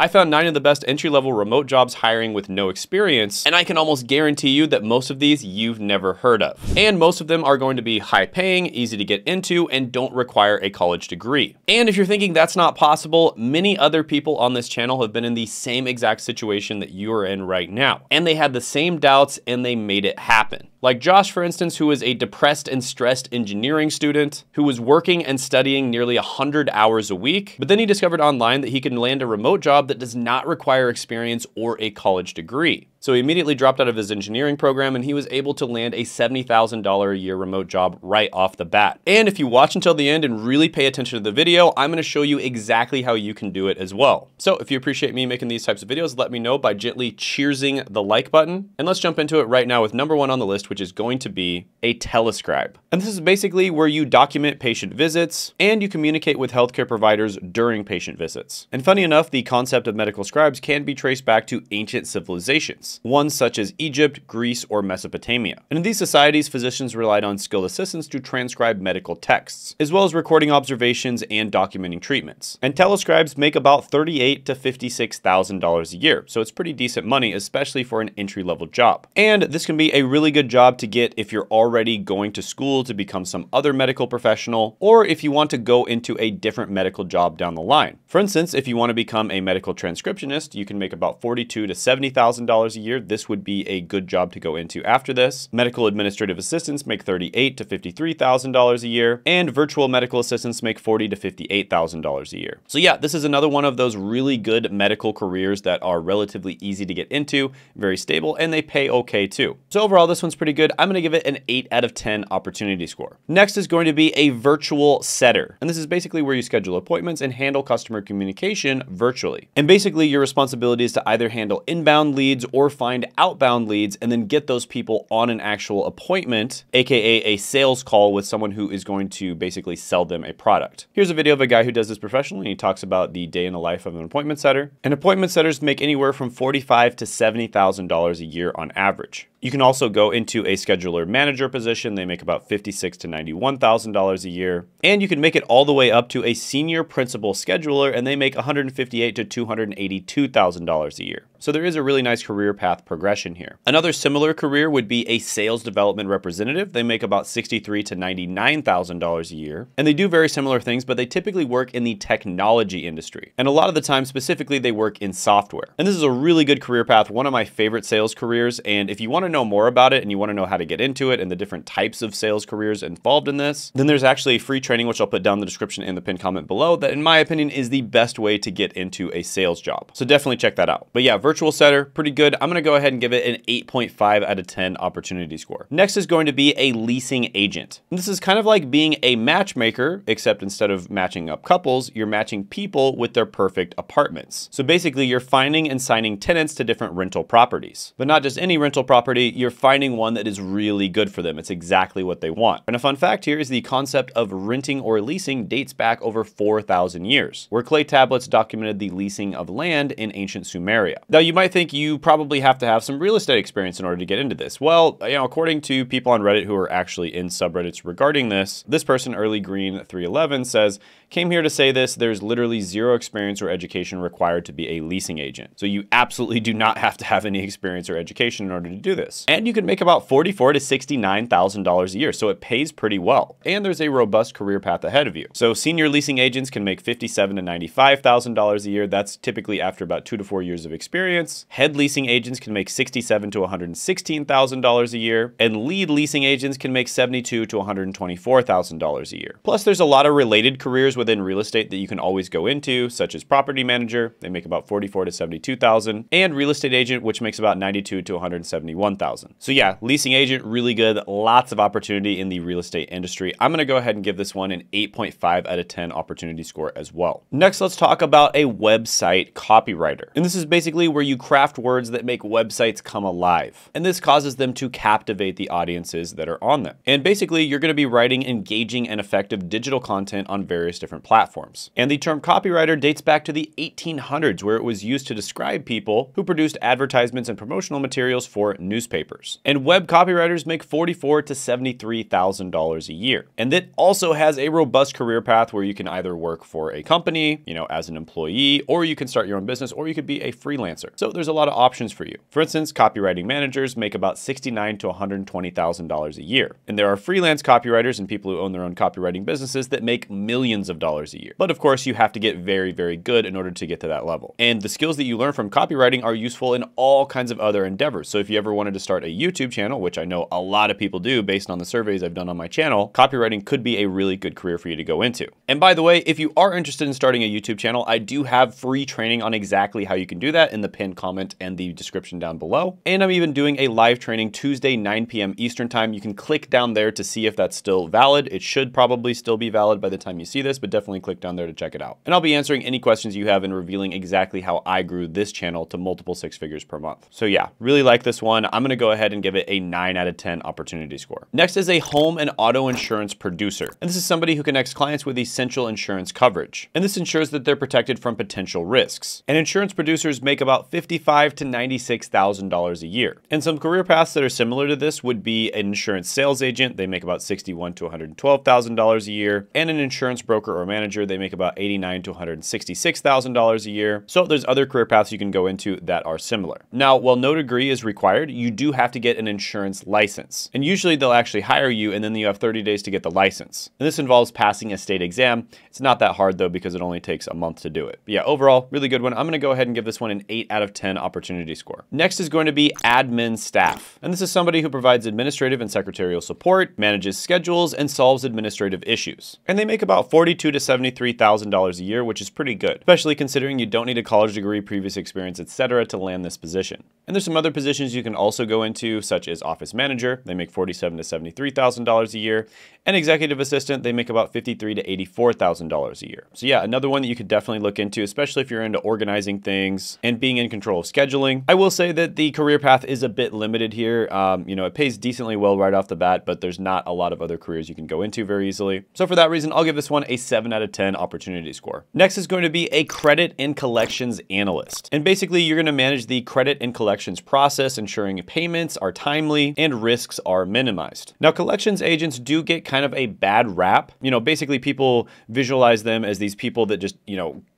I found 9 of the best entry-level remote jobs hiring with no experience, and I can almost guarantee you that most of these you've never heard of. And most of them are going to be high-paying, easy to get into, and don't require a college degree. And if you're thinking that's not possible, many other people on this channel have been in the same exact situation that you are in right now. And they had the same doubts and they made it happen. Like Josh, for instance, who is a depressed and stressed engineering student who was working and studying nearly 100 hours a week, but then he discovered online that he can land a remote job that does not require experience or a college degree. So he immediately dropped out of his engineering program and he was able to land a $70,000 a year remote job right off the bat. And if you watch until the end and really pay attention to the video, I'm gonna show you exactly how you can do it as well. So if you appreciate me making these types of videos, let me know by gently cheersing the like button. And let's jump into it right now with number 1 on the list, which is going to be a telescribe. And this is basically where you document patient visits and you communicate with healthcare providers during patient visits. And funny enough, the concept of medical scribes can be traced back to ancient civilizations. Ones such as Egypt, Greece, or Mesopotamia. And in these societies, physicians relied on skilled assistants to transcribe medical texts, as well as recording observations and documenting treatments. And telescribes make about $38,000 to $56,000 a year, so it's pretty decent money, especially for an entry-level job. And this can be a really good job to get if you're already going to school to become some other medical professional, or if you want to go into a different medical job down the line. For instance, if you want to become a medical transcriptionist, you can make about $42,000 to $70,000 a year. This would be a good job to go into after this. Medical administrative assistants make $38,000 to $53,000 a year, and virtual medical assistants make $40,000 to $58,000 a year. So yeah, this is another one of those really good medical careers that are relatively easy to get into, very stable, and they pay okay too. So overall, this one's pretty good. I'm gonna give it an 8 out of 10 opportunity score. Next is going to be a virtual setter. And this is basically where you schedule appointments and handle customer communication virtually. And basically your responsibility is to either handle inbound leads or find outbound leads and then get those people on an actual appointment, AKA a sales call with someone who is going to basically sell them a product. Here's a video of a guy who does this professionally. He talks about the day in the life of an appointment setter. And appointment setters make anywhere from $45,000 to $70,000 a year on average. You can also go into a scheduler manager position. They make about $56,000 to $91,000 a year. And you can make it all the way up to a senior principal scheduler and they make $158,000 to $282,000 a year. So there is a really nice career path progression here. Another similar career would be a sales development representative. They make about $63,000 to $99,000 a year. And they do very similar things, but they typically work in the technology industry. And a lot of the time, specifically, they work in software. And this is a really good career path, one of my favorite sales careers. And if you want to know more about it and you want to know how to get into it and the different types of sales careers involved in this, then there's actually free training, which I'll put down in the description and the pinned comment below, that in my opinion is the best way to get into a sales job. So definitely check that out. But yeah, virtual setter, pretty good. I'm gonna go ahead and give it an 8.5 out of 10 opportunity score. Next is going to be a leasing agent. And this is kind of like being a matchmaker, except instead of matching up couples, you're matching people with their perfect apartments. So basically you're finding and signing tenants to different rental properties, but not just any rental property. You're finding one that is really good for them. It's exactly what they want. And a fun fact here is the concept of renting or leasing dates back over 4,000 years, where clay tablets documented the leasing of land in ancient Sumeria. Now you might think you probably have to have some real estate experience in order to get into this. Well, you know, according to people on Reddit who are actually in subreddits regarding this, this person, Early Green 311, says, "Came here to say this, there's literally zero experience or education required to be a leasing agent." So you absolutely do not have to have any experience or education in order to do this. And you can make about $44,000 to $69,000 a year, so it pays pretty well. And there's a robust career path ahead of you. So senior leasing agents can make $57,000 to $95,000 a year. That's typically after about 2 to 4 years of experience. Head leasing agents can make $67,000 to $116,000 a year. And lead leasing agents can make $72,000 to $124,000 a year. Plus, there's a lot of related careers within real estate that you can always go into, such as property manager. They make about $44,000 to $72,000. And real estate agent, which makes about $92,000 to $171,000. So yeah, leasing agent, really good. Lots of opportunity in the real estate industry. I'm gonna go ahead and give this one an 8.5 out of 10 opportunity score as well. Next, let's talk about a website copywriter. And this is basically where you craft words that make websites come alive. And this causes them to captivate the audiences that are on them. And basically you're gonna be writing engaging and effective digital content on various different platforms. And the term copywriter dates back to the 1800s, where it was used to describe people who produced advertisements and promotional materials for newspapers. newspapers. And web copywriters make $44,000 to $73,000 a year. And it also has a robust career path where you can either work for a company, as an employee, or you can start your own business, or you could be a freelancer. So there's a lot of options for you. For instance, copywriting managers make about $69,000 to $120,000 a year. And there are freelance copywriters and people who own their own copywriting businesses that make millions of dollars a year. But of course, you have to get very, very good in order to get to that level. And the skills that you learn from copywriting are useful in all kinds of other endeavors. So if you ever wanted to start a YouTube channel, which I know a lot of people do based on the surveys I've done on my channel, copywriting could be a really good career for you to go into. And by the way, if you are interested in starting a YouTube channel, I do have free training on exactly how you can do that in the pinned comment and the description down below. And I'm even doing a live training Tuesday, 9 p.m. Eastern time. You can click down there to see if that's still valid. It should probably still be valid by the time you see this, but definitely click down there to check it out. And I'll be answering any questions you have and revealing exactly how I grew this channel to multiple six figures per month. So yeah, really like this one. I'm gonna go ahead and give it a 9 out of 10 opportunity score. Next is a home and auto insurance producer. And this is somebody who connects clients with essential insurance coverage. And this ensures that they're protected from potential risks. And insurance producers make about $55,000 to $96,000 a year. And some career paths that are similar to this would be an insurance sales agent. They make about $61,000 to $112,000 a year. And an insurance broker or manager, they make about $89,000 to $166,000 a year. So there's other career paths you can go into that are similar. Now, while no degree is required, you do have to get an insurance license. And usually they'll actually hire you and then you have 30 days to get the license. And this involves passing a state exam. It's not that hard though, because it only takes a month to do it. But yeah, overall, really good one. I'm gonna go ahead and give this one an 8 out of 10 opportunity score. Next is going to be admin staff. And this is somebody who provides administrative and secretarial support, manages schedules, and solves administrative issues. And they make about $42,000 to $73,000 a year, which is pretty good, especially considering you don't need a college degree, previous experience, etc. to land this position. And there's some other positions you can also go into, such as office manager. They make $47,000 to $73,000 a year. And executive assistant, they make about $53,000 to $84,000 a year. So yeah, another one that you could definitely look into, especially if you're into organizing things and being in control of scheduling. I will say that the career path is a bit limited here. It pays decently well right off the bat, but there's not a lot of other careers you can go into very easily. So for that reason, I'll give this one a 7 out of 10 opportunity score. Next is going to be a credit and collections analyst. And basically you're gonna manage the credit and collections process, ensuring payments are timely and risks are minimized. Now, collections agents do get kind of a bad rap. Basically people visualize them as these people that just,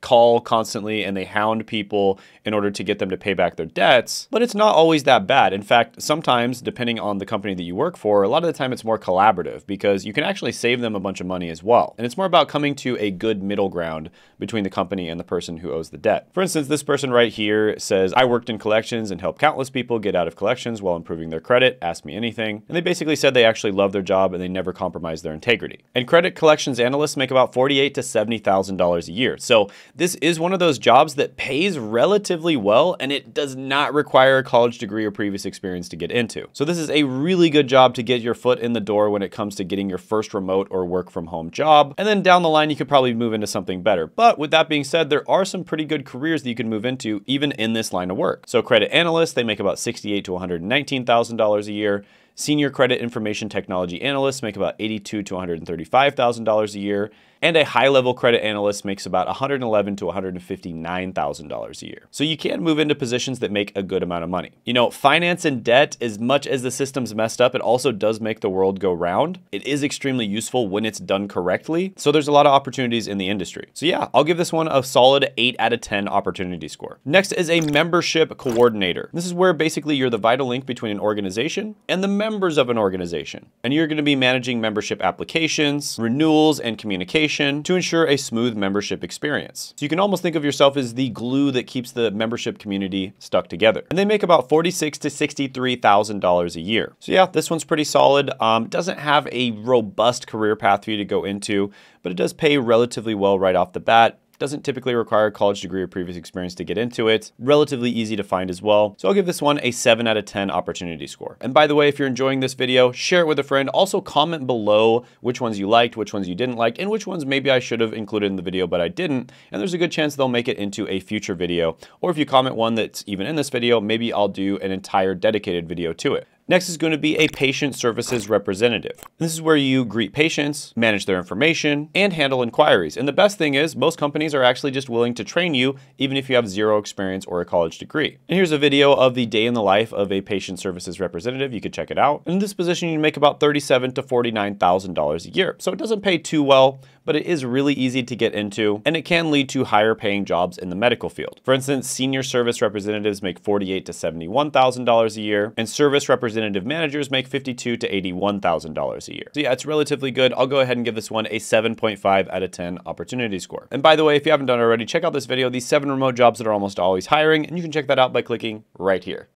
call constantly and they hound people in order to get them to pay back their debts, but it's not always that bad. In fact, sometimes depending on the company that you work for, a lot of the time it's more collaborative because you can actually save them a bunch of money as well. And it's more about coming to a good middle ground between the company and the person who owes the debt. For instance, this person right here says, I worked in collections and helped countless people get out of collections while improving their credit, ask me anything. And they basically said they actually love their job and they never compromise their integrity. And credit collections analysts make about $48,000 to $70,000 a year. So this is one of those jobs that pays relatively well and it does not require a college degree or previous experience to get into. So this is a really good job to get your foot in the door when it comes to getting your first remote or work from home job. And then down the line, you could probably move into something better. But with that being said, there are some pretty good careers that you can move into even in this line of work. So credit analysts, they make about $68,000 to $119,000 a year. Senior credit information technology analysts make about $82,000 to $135,000 a year. And a high-level credit analyst makes about $111,000 to $159,000 a year. So you can move into positions that make a good amount of money. Finance and debt, as much as the system's messed up, it also does make the world go round. It is extremely useful when it's done correctly. So there's a lot of opportunities in the industry. So yeah, I'll give this one a solid 8 out of 10 opportunity score. Next is a membership coordinator. This is where basically you're the vital link between an organization and the members of an organization. And you're gonna be managing membership applications, renewals, and communication to ensure a smooth membership experience. So you can almost think of yourself as the glue that keeps the membership community stuck together. And they make about $46,000 to $63,000 a year. So yeah, this one's pretty solid. Doesn't have a robust career path for you to go into, but it does pay relatively well right off the bat. Doesn't typically require a college degree or previous experience to get into it. Relatively easy to find as well. So I'll give this one a 7 out of 10 opportunity score. And by the way, if you're enjoying this video, share it with a friend. Also comment below which ones you liked, which ones you didn't like, and which ones maybe I should have included in the video, but I didn't. And there's a good chance they'll make it into a future video. Or if you comment one that's even in this video, maybe I'll do an entire dedicated video to it. Next is going to be a patient services representative. And this is where you greet patients, manage their information, and handle inquiries. And the best thing is most companies are actually just willing to train you even if you have zero experience or a college degree. And here's a video of the day in the life of a patient services representative. You could check it out. And in this position, you make about $37,000 to $49,000 a year. So it doesn't pay too well, but it is really easy to get into, and it can lead to higher paying jobs in the medical field. For instance, senior service representatives make $48,000 to $71,000 a year, and service representative managers make $52,000 to $81,000 a year. So yeah, it's relatively good. I'll go ahead and give this one a 7.5 out of 10 opportunity score. And by the way, if you haven't done already, check out this video, these 7 remote jobs that are almost always hiring, and you can check that out by clicking right here.